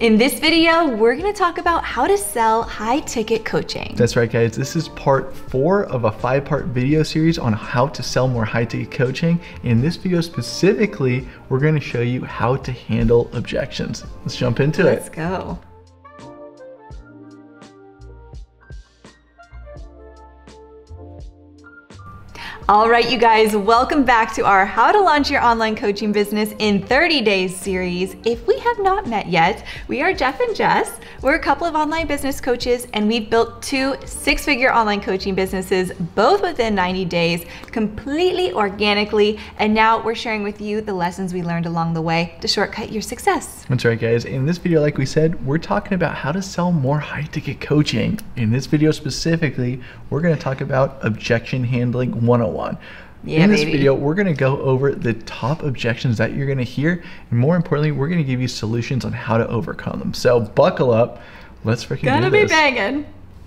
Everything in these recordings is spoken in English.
In this video, we're gonna talk about how to sell high-ticket coaching. That's right, guys. This is part 4 of a 5-part video series on how to sell more high-ticket coaching. In this video specifically, we're gonna show you how to handle objections. Let's jump into it. Let's go. All right, you guys, welcome back to our How to Launch Your Online Coaching Business in 30 Days series. If we have not met yet, we are Jeff and Jess. We're a couple of online business coaches, and we've built 2 six-figure online coaching businesses, both within 90 days, completely organically. And now we're sharing with you the lessons we learned along the way to shortcut your success. That's right, guys. In this video, like we said, we're talking about how to sell more high-ticket coaching. In this video specifically, we're going to talk about objection handling 101. In this video, we're going to go over the top objections that you're going to hear, and more importantly, we're going to give you solutions on how to overcome them. So buckle up. Let's freaking do this. Gonna be banging.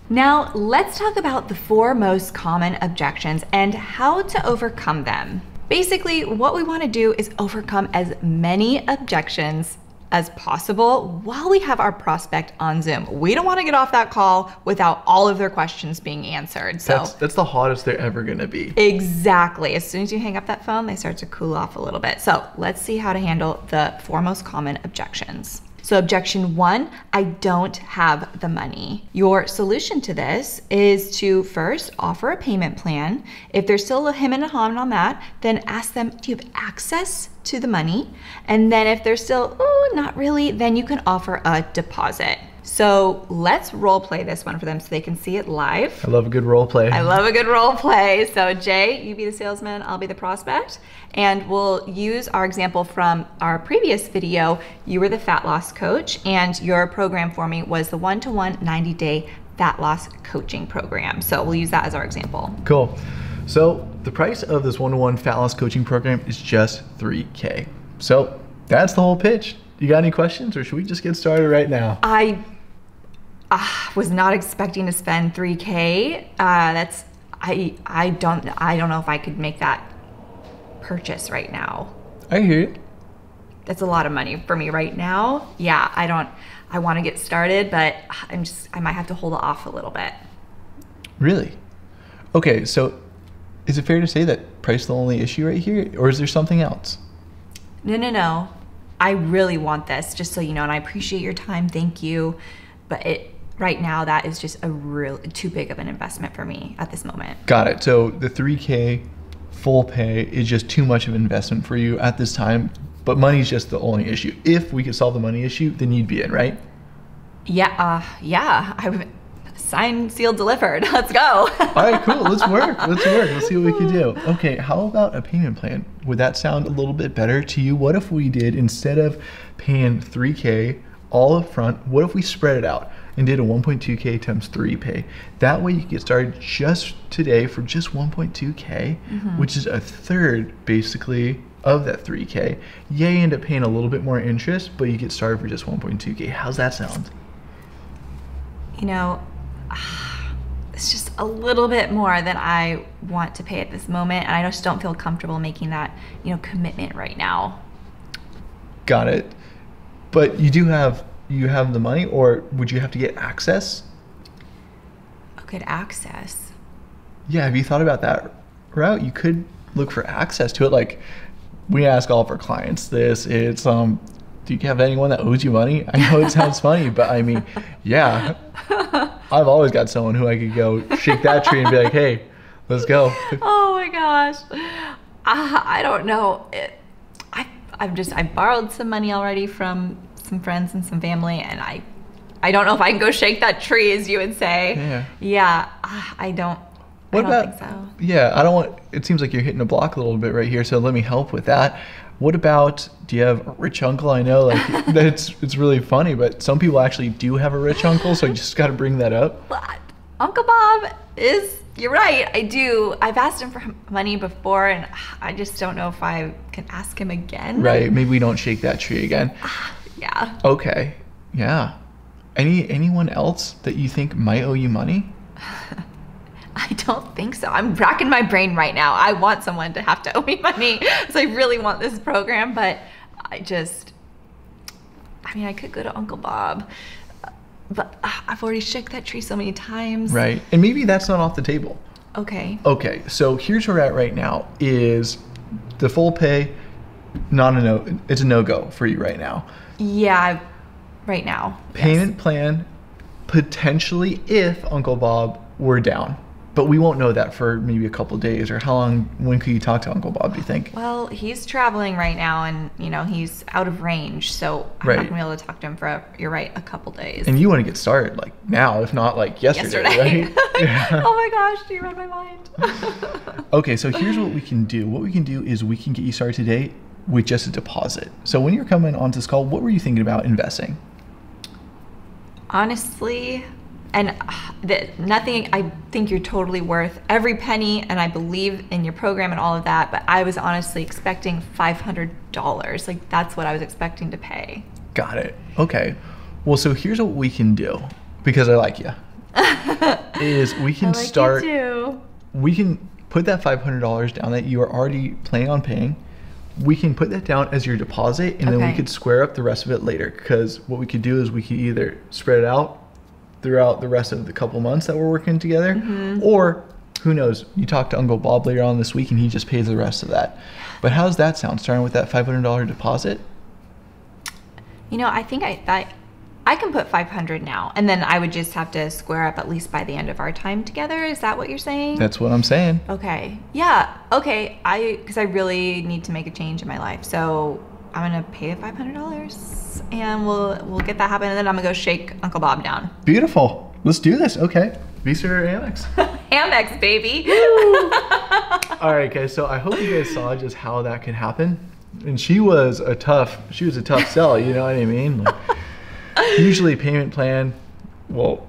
Now, let's talk about the 4 most common objections and how to overcome them. Basically, what we want to do is overcome as many objections as possible while we have our prospect on Zoom. We don't want to get off that call without all of their questions being answered. So that's the hottest they're ever going to be. Exactly. As soon as you hang up that phone, they start to cool off a little bit. So let's see how to handle the 4 most common objections. So objection 1, I don't have the money. Your solution to this is to first offer a payment plan. If there's still a him and a hawing on that, then ask them, do you have access to the money? And then if they're still, oh, not really, then you can offer a deposit. So let's role play this one for them so they can see it live. I love a good role play. I love a good role play. So Jay, you be the salesman, I'll be the prospect. And we'll use our example from our previous video. You were the fat loss coach, and your program for me was the one-to-one 90-day fat loss coaching program. So we'll use that as our example. Cool. So the price of this one-to-one fat loss coaching program is just $3K. So that's the whole pitch. You got any questions, or should we just get started right now? I was not expecting to spend $3K. I don't know if I could make that purchase right now. I hear you. That's a lot of money for me right now. Yeah, I want to get started, but I might have to hold off a little bit. Really? Okay, so is it fair to say that price is the only issue right here, or is there something else? No. I really want this, just so you know, and I appreciate your time, thank you. But right now, that is just too big of an investment for me at this moment. Got it. So the $3K full pay is just too much of an investment for you at this time, but money's just the only issue. If we could solve the money issue, then you'd be in, right? Yeah, I would. Signed, sealed, delivered. Let's go. All right, cool. Let's work. Let's see what we can do. Okay, how about a payment plan? Would that sound a little bit better to you? What if we did, instead of paying $3K all up front, what if we spread it out and did a 1.2K times 3 pay? That way you get started just today for just 1.2K, which is a third basically of that 3K. Yeah, you end up paying a little bit more interest, but you get started for just 1.2K. How's that sound? You know, it's just a little bit more than I want to pay at this moment, and I just don't feel comfortable making that, you know, commitment right now. Got it. But you have the money, or would you have to get access? Okay, access. Yeah, have you thought about that route? You could look for access to it. Like, we ask all of our clients this. It's do you have anyone that owes you money? I know it sounds funny, but I mean, yeah. I've always got someone who I could go shake that tree and be like, hey, let's go. Oh my gosh. I don't know. I borrowed some money already from some friends and some family, and I don't know if I can go shake that tree, as you would say. Yeah. Yeah, I don't think so. Yeah, it seems like you're hitting a block a little bit right here, so let me help with that. What about, do you have a rich uncle? I know, like, it's really funny, but some people actually do have a rich uncle, so you just got to bring that up. But Uncle Bob is, you're right, I do. I've asked him for money before, and I just don't know if I can ask him again. Right, maybe we don't shake that tree again. Yeah. Okay, yeah. Anyone else that you think might owe you money? I don't think so. I'm racking my brain right now. I want someone to have to owe me money. So I really want this program, but I just, I mean, I could go to Uncle Bob, but I've already shook that tree so many times. Right. And maybe that's not off the table. Okay. Okay. So here's where we're at right now is the full pay, not a no, it's a no-go for you right now. Yeah, right now. Payment plan, potentially if Uncle Bob were down. But we won't know that for maybe a couple of days, or how long, when could you talk to Uncle Bob, do you think? Well, he's traveling right now and, you know, he's out of range, so I'm not gonna be able to talk to him for, you're right, a couple days. And you wanna get started like now, if not like yesterday. Right? Yeah. Oh my gosh, you read my mind. Okay, so here's what we can do. What we can do is we can get you started today with just a deposit. So when you're coming onto this call, what were you thinking about investing? Honestly, and nothing, I think you're totally worth every penny, and I believe in your program and all of that, but I was honestly expecting $500. Like, that's what I was expecting to pay. Got it. Okay. Well, so here's what we can do, because I like you, is we can we can put that $500 down that you are already planning on paying. We can put that down as your deposit, and then we could square up the rest of it later, because what we could do is we could either spread it out throughout the rest of the couple months that we're working together, or who knows, you talk to Uncle Bob later on this week and he just pays the rest of that. But how's that sound, starting with that $500 deposit? You know, I think I can put 500 now, and then I would just have to square up at least by the end of our time together. Is that what you're saying? That's what I'm saying. Okay. Yeah. Okay. Because I really need to make a change in my life, so I'm gonna pay the $500, and we'll get that happen, and then I'm gonna go shake Uncle Bob down. Beautiful. Let's do this. Okay. Visa or Amex? Amex, baby. All right, guys. So I hope you guys saw just how that could happen. And she was a tough sell. You know what I mean? Like, usually payment plan, we'll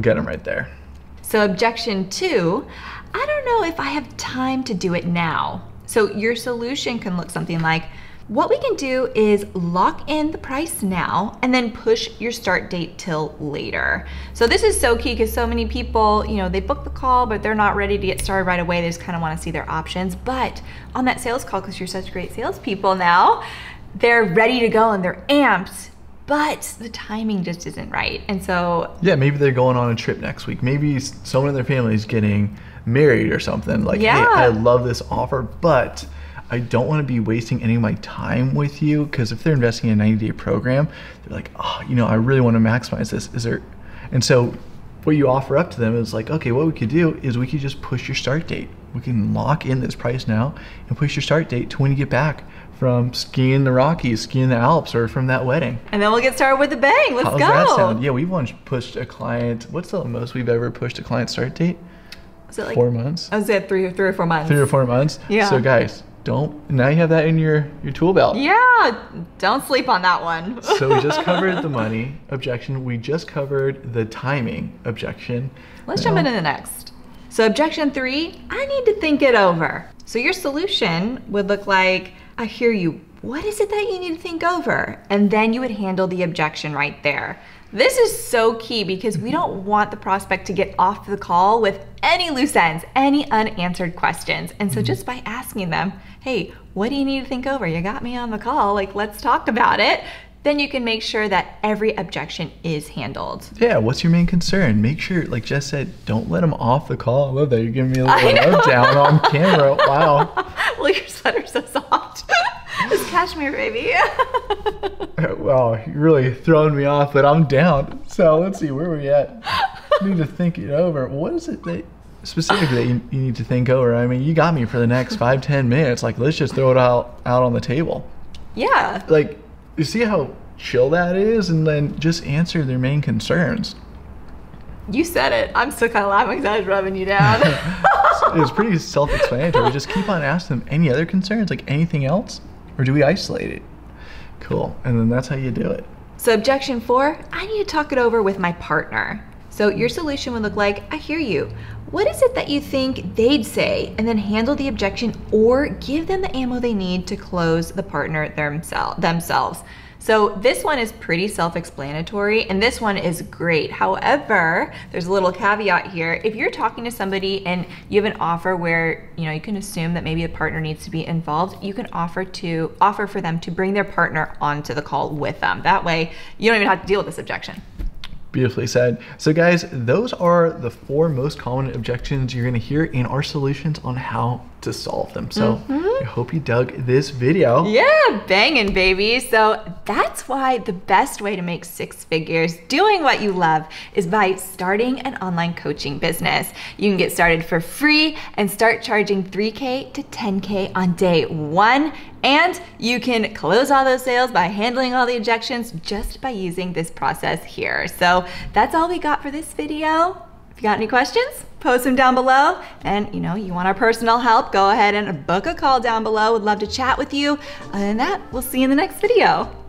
get them right there. So objection 2, I don't know if I have time to do it now. So your solution can look something like, what we can do is lock in the price now and then push your start date till later. So this is so key, because so many people, you know, they book the call, but they're not ready to get started right away. They just kind of want to see their options. But on that sales call, because you're such great salespeople now, they're ready to go and they're amped, but the timing just isn't right. And so, yeah, maybe they're going on a trip next week. Maybe someone in their family is getting married or something. Like, hey, I love this offer, but I don't want to be wasting any of my time with you, because if they're investing in a 90-day program, they're like, oh, you know, I really want to maximize this. And so what you offer up to them is like, okay, what we could do is we could just push your start date. We can lock in this price now and push your start date to when you get back from skiing the Rockies, skiing the Alps, or from that wedding. And then we'll get started with a bang. Let's go. How's that sound? Yeah, we've once pushed a client. What's the most we've ever pushed a client start date? Was it like 4 months? I was at three or four months. 3 or 4 months. Yeah. So guys, now you have that in your tool belt. Yeah, don't sleep on that one. So we just covered the money objection. We just covered the timing objection. Let's jump into the next. So objection 3, I need to think it over. So your solution would look like, I hear you. What is it that you need to think over? And then you would handle the objection right there. This is so key, because we don't want the prospect to get off the call with any loose ends, any unanswered questions. And so just by asking them, hey, what do you need to think over? You got me on the call, like, let's talk about it. Then you can make sure that every objection is handled. Yeah, what's your main concern? Make sure, like Jess said, don't let them off the call. I love that. You're giving me a little lowdown on camera. Wow. Well, your sweater's so soft. It's cashmere, baby. Well, you're really throwing me off, but I'm down. So let's see, where are we at? I need to think it over. What is it that specifically that you need to think over? I mean, you got me for the next 5-10 minutes. Like, let's just throw it out on the table. Yeah. Like, you see how chill that is? And then just answer their main concerns. You said it. I'm still kind of laughing because I was rubbing you down. It's pretty self-explanatory. Just keep on asking them any other concerns, like anything else. Or do we isolate it? Cool. And then that's how you do it. So objection 4, I need to talk it over with my partner. So your solution would look like, I hear you. What is it that you think they'd say? And then handle the objection or give them the ammo they need to close the partner themselves. So this one is pretty self-explanatory and this one is great. However, there's a little caveat here. If you're talking to somebody and you have an offer where you can assume that maybe a partner needs to be involved, you can offer for them to bring their partner onto the call with them. That way, you don't even have to deal with this objection. Beautifully said. So guys, those are the 4 most common objections you're gonna hear in our solutions on how to solve them. So I hope you dug this video. Yeah, banging baby. So that's why the best way to make 6 figures doing what you love is by starting an online coaching business. You can get started for free and start charging $3K to $10K on day 1. And you can close all those sales by handling all the objections just by using this process here. So that's all we got for this video. If you got any questions, post them down below. And you want our personal help, go ahead and book a call down below. We'd love to chat with you. Other than that, we'll see you in the next video.